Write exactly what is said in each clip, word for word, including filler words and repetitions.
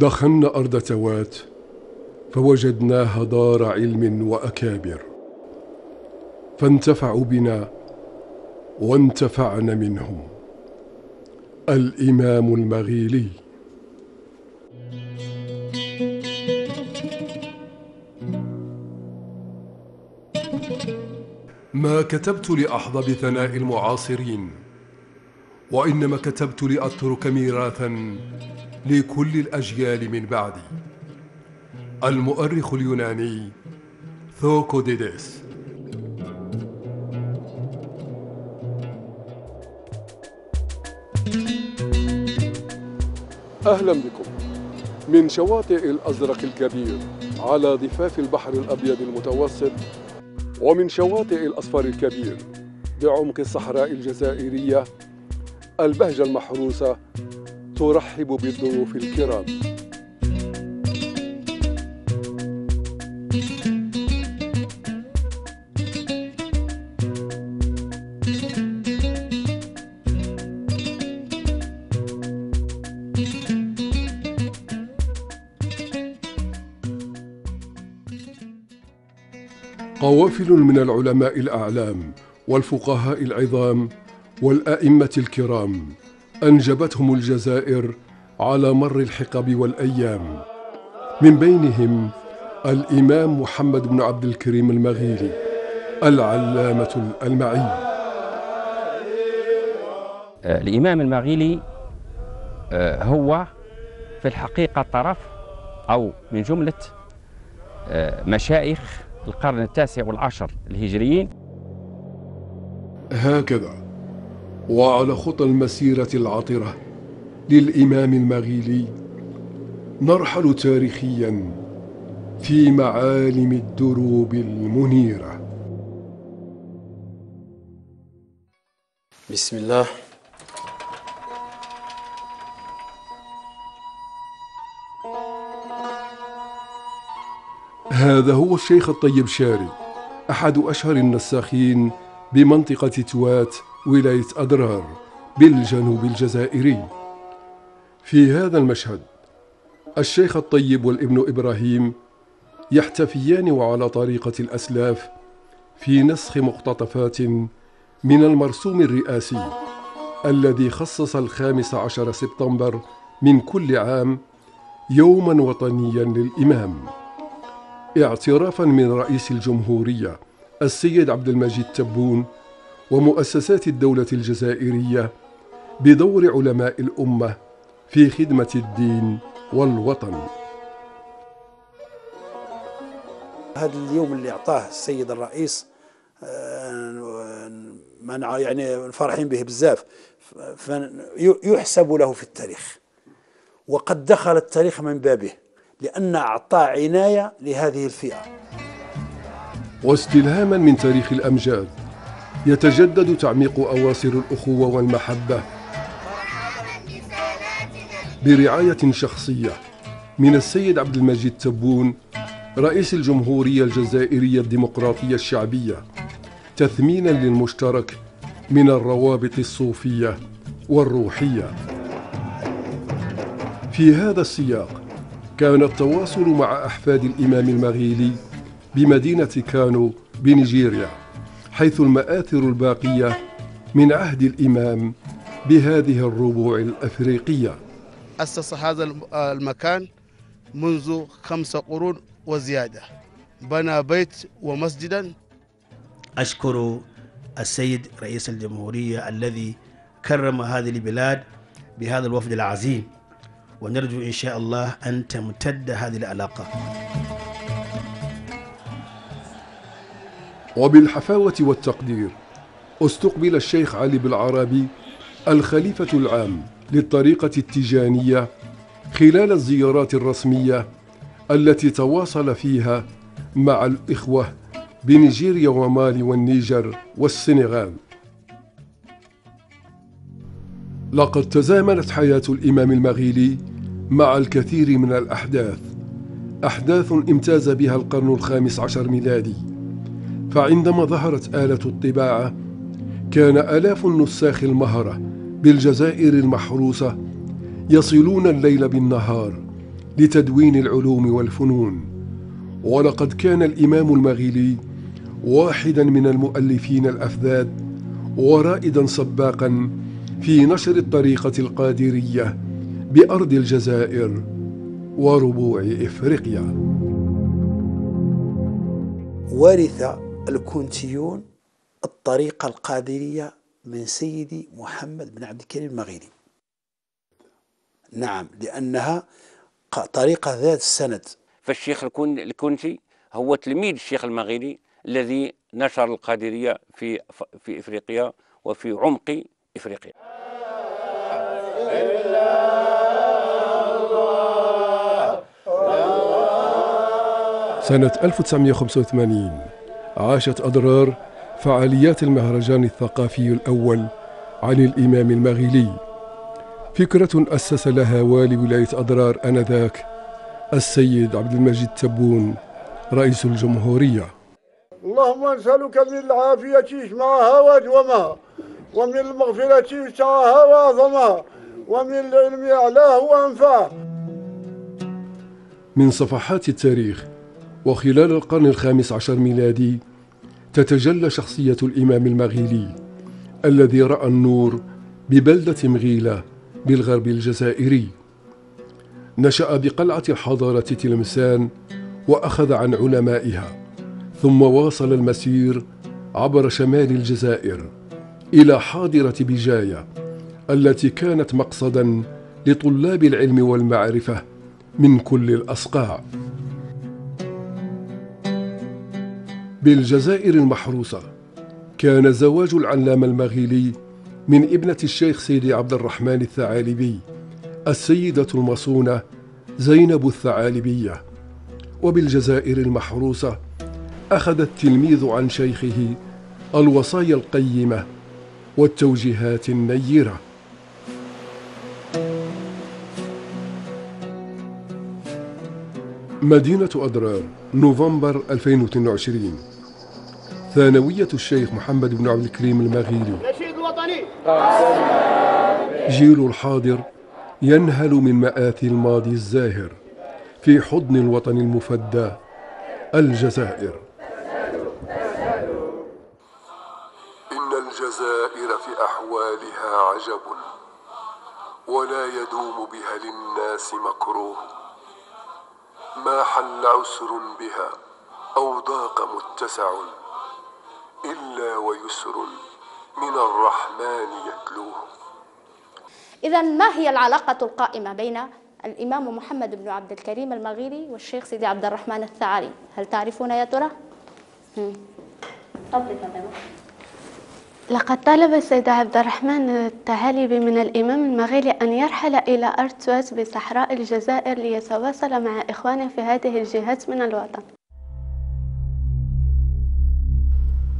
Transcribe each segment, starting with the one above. دخلنا أرض توات فوجدناها دار علم وأكابر، فانتفعوا بنا وانتفعنا منهم. الإمام المغيلي. ما كتبت لأحظى بثناء المعاصرين، وإنما كتبت لأترك ميراثا لكل الأجيال من بعدي. المؤرخ اليوناني ثوكوديدس. أهلا بكم من شواطئ الأزرق الكبير على ضفاف البحر الأبيض المتوسط، ومن شواطئ الأصفر الكبير بعمق الصحراء الجزائرية. البهجة المحروسة ترحب بالضيوف الكرام. قوافل من العلماء الأعلام والفقهاء العظام والأئمة الكرام أنجبتهم الجزائر على مر الحقب والأيام، من بينهم الإمام محمد بن عبد الكريم المغيلي العلامة الألمعي. الإمام المغيلي هو في الحقيقة طرف أو من جملة مشايخ القرن التاسع والعشر الهجريين. هكذا وعلى خطى المسيرة العطرة للإمام المغيلي نرحل تاريخيا في معالم الدروب المنيرة. بسم الله. هذا هو الشيخ الطيب شاري، أحد أشهر النساخين بمنطقة توات ولاية أدرار بالجنوب الجزائري. في هذا المشهد الشيخ الطيب والابن إبراهيم يحتفيان وعلى طريقة الأسلاف في نسخ مقتطفات من المرسوم الرئاسي الذي خصص الخامس عشر سبتمبر من كل عام يوما وطنيا للإمام، اعترافا من رئيس الجمهورية السيد عبد المجيد تبون ومؤسسات الدولة الجزائرية بدور علماء الأمة في خدمة الدين والوطن. هذا اليوم اللي أعطاه السيد الرئيس منع يعني فرحين به بزاف، يحسب له في التاريخ، وقد دخل التاريخ من بابه لأن أعطى عناية لهذه الفئة. واستلهاما من تاريخ الأمجاد يتجدد تعميق أواصر الأخوة والمحبة برعاية شخصية من السيد عبد المجيد تبون رئيس الجمهورية الجزائرية الديمقراطية الشعبية، تثمينا للمشترك من الروابط الصوفية والروحية. في هذا السياق كان التواصل مع أحفاد الإمام المغيلي بمدينة كانو بنيجيريا، حيث المآثر الباقية من عهد الإمام بهذه الربوع الأفريقية. أسس هذا المكان منذ خمس قرون وزيادة، بنى بيت ومسجدا. أشكر السيد رئيس الجمهورية الذي كرم هذه البلاد بهذا الوفد العظيم، ونرجو إن شاء الله أن تمتد هذه العلاقة. وبالحفاوة والتقدير استقبل الشيخ علي بن عرابي الخليفة العام للطريقة التيجانية خلال الزيارات الرسمية التي تواصل فيها مع الإخوة بنيجيريا ومالي والنيجر والسنغال. لقد تزامنت حياة الإمام المغيلي مع الكثير من الأحداث، أحداث امتاز بها القرن الخامس عشر ميلادي، فعندما ظهرت آلة الطباعة كان آلاف النساخ المهرة بالجزائر المحروسة يصلون الليل بالنهار لتدوين العلوم والفنون. ولقد كان الإمام المغيلي واحدا من المؤلفين الأفذاذ ورائدا سباقا في نشر الطريقة القادرية بأرض الجزائر وربوع إفريقيا. ورث الكونتيون الطريقة القادرية من سيدي محمد بن عبد الكريم المغيلي. نعم، لأنها طريقة ذات السند. فالشيخ الكونتي هو تلميذ الشيخ المغيلي الذي نشر القادرية في في إفريقيا وفي عمق إفريقيا. سنة ألف وتسعمئة وخمسة وثمانين عاشت أدرار فعاليات المهرجان الثقافي الأول عن الإمام المغيلي، فكرة أسس لها والي ولاية أدرار آنذاك السيد عبد المجيد تبون رئيس الجمهورية. اللهم نسألك من العافية شمعها وأدومها، ومن المغفرة وسعها وأعظمها، ومن العلم أعلاه وأنفاه. من صفحات التاريخ وخلال القرن الخامس عشر ميلادي تتجلى شخصية الإمام المغيلي الذي رأى النور ببلدة مغيلة بالغرب الجزائري. نشأ بقلعة الحضارة تلمسان وأخذ عن علمائها، ثم واصل المسير عبر شمال الجزائر إلى حاضرة بجاية التي كانت مقصدا لطلاب العلم والمعرفة من كل الأصقاع. بالجزائر المحروسة كان زواج العلامة المغيلي من ابنة الشيخ سيدي عبد الرحمن الثعالبي السيدة المصونة زينب الثعالبية. وبالجزائر المحروسة أخذ التلميذ عن شيخه الوصايا القيمة والتوجيهات النيرة. مدينة أدرار، نوفمبر ألفين واثنين وعشرين. ثانوية الشيخ محمد بن عبد الكريم المغيلي. جيل الحاضر ينهل من مآثي الماضي الزاهر في حضن الوطن المفدى الجزائر. إن الجزائر في أحوالها عجب، ولا يدوم بها للناس مكروه، ما حل عسر بها أو ضاق متسع، إلا ويسر من الرحمن يتلوه. إذا ما هي العلاقة القائمة بين الإمام محمد بن عبد الكريم المغيلي والشيخ سيدي عبد الرحمن الثعالبي؟ هل تعرفون يا ترى؟ لقد طلب السيد عبد الرحمن الثعالبي من الإمام المغيلي أن يرحل إلى أرض توات بصحراء الجزائر ليتواصل مع إخوانه في هذه الجهات من الوطن.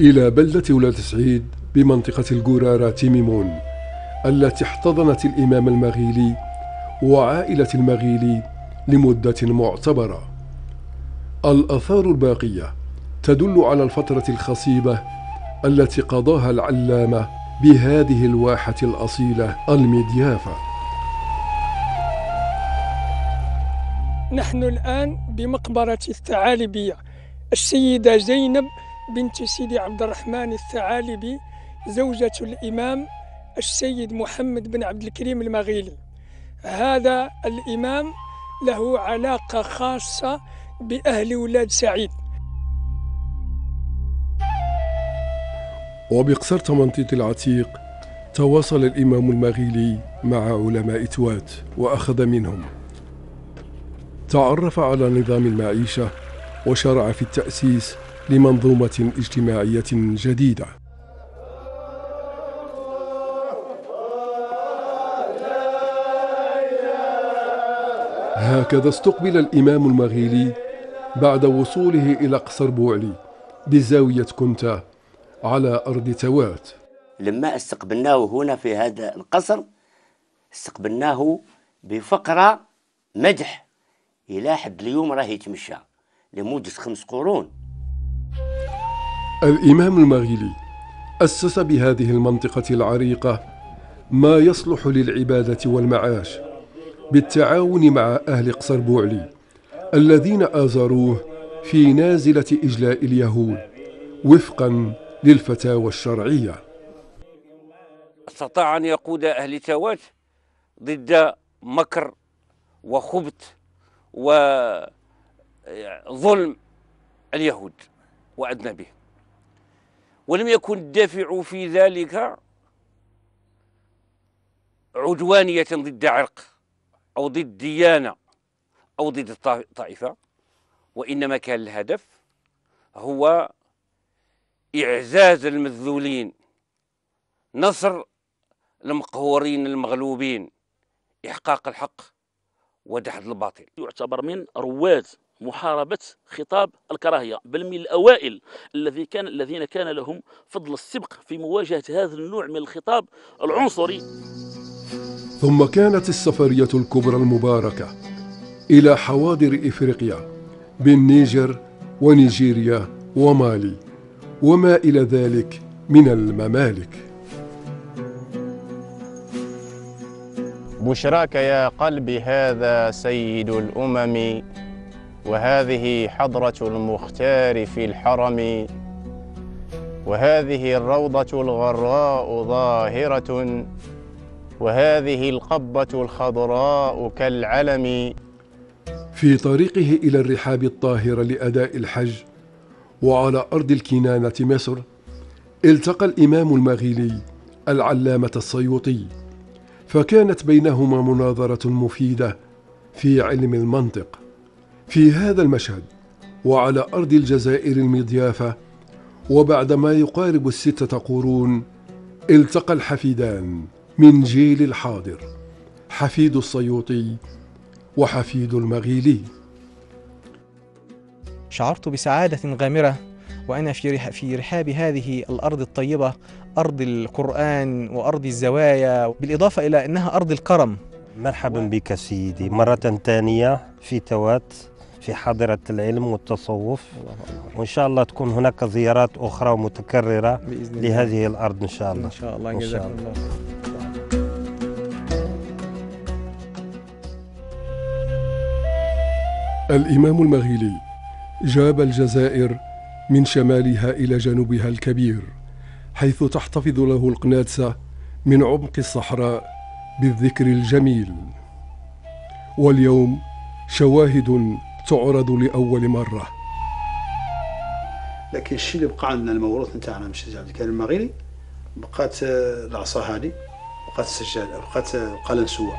إلى بلدة ولاد سعيد بمنطقة القرارة تيميمون التي احتضنت الإمام المغيلي وعائلة المغيلي لمدة معتبرة. الآثار الباقية تدل على الفترة الخصيبة التي قضاها العلامة بهذه الواحة الأصيلة المديافة. نحن الآن بمقبرة الثعالبية، السيدة زينب بنت سيدي عبد الرحمن الثعالبي زوجة الإمام السيد محمد بن عبد الكريم المغيلي. هذا الإمام له علاقة خاصة بأهل ولاد سعيد. وبقصر تمنطيط العتيق تواصل الإمام المغيلي مع علماء توات وأخذ منهم. تعرف على نظام المعيشة وشرع في التأسيس لمنظومة اجتماعية جديدة. هكذا استقبل الإمام المغيلي بعد وصوله إلى قصر بوعلي بزاوية كنتا على أرض توات. لما استقبلناه هنا في هذا القصر استقبلناه بفقرة مدح إلى حد اليوم راهي تمشى لمدة خمس قرون. الإمام المغيلي أسس بهذه المنطقة العريقة ما يصلح للعبادة والمعاش بالتعاون مع أهل قصر بوعلي الذين آزروه في نازلة إجلاء اليهود وفقا للفتاوى الشرعية. استطاع أن يقود أهل توات ضد مكر وخبث وظلم اليهود وأذنبه، ولم يكن الدافع في ذلك عدوانية ضد عرق أو ضد ديانة أو ضد الطائفة، وإنما كان الهدف هو إعزاز المذلولين، نصر المقهورين المغلوبين، إحقاق الحق ودحض الباطل. يعتبر من رواد محاربة خطاب الكراهية، بل من الأوائل الذي كان الذين كان لهم فضل السبق في مواجهة هذا النوع من الخطاب العنصري. ثم كانت السفرية الكبرى المباركة إلى حواضر إفريقيا بالنيجر ونيجيريا ومالي وما إلى ذلك من الممالك. بشراك يا قلبي، هذا سيد الأمم، وهذه حضرة المختار في الحرم، وهذه الروضة الغراء ظاهرة، وهذه القبة الخضراء كالعلم. في طريقه إلى الرحاب الطاهرة لأداء الحج وعلى أرض الكنانة مصر، التقى الإمام المغيلي العلامة السيوطي، فكانت بينهما مناظرة مفيدة في علم المنطق. في هذا المشهد وعلى أرض الجزائر المضيافة وبعد ما يقارب الستة قرون، التقى الحفيدان من جيل الحاضر، حفيد السيوطي وحفيد المغيلي. شعرت بسعادة غامرة وأنا في رحاب هذه الأرض الطيبة، أرض القرآن وأرض الزوايا، بالإضافة إلى أنها أرض الكرم. مرحبا بك سيدي مرة ثانية في توات، في حاضرة العلم والتصوف، وإن شاء الله تكون هناك زيارات أخرى متكررة لهذه الأرض إن شاء الله. إن شاء الله. جزاك الله. الإمام المغيلي جاب الجزائر من شمالها إلى جنوبها الكبير، حيث تحتفظ له القنادسة من عمق الصحراء بالذكر الجميل. واليوم شواهد تعرض لأول مرة. لكن الشيء اللي بقى عندنا الموروث نتاعنا مش عبد الكريم المغيلي، بقات العصا هذه، بقات السجادة، بقات القلنسوة.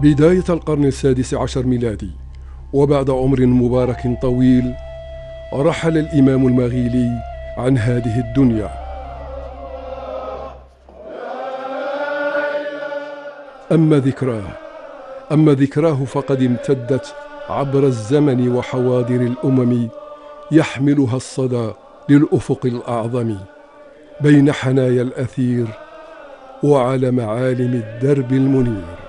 بداية القرن السادس عشر ميلادي، وبعد عمر مبارك طويل، رحل الإمام المغيلي عن هذه الدنيا. أما ذكراه أما ذكراه فقد امتدت عبر الزمن وحواضر الأمم، يحملها الصدى للأفق الأعظم بين حنايا الأثير وعلى معالم الدرب المنير.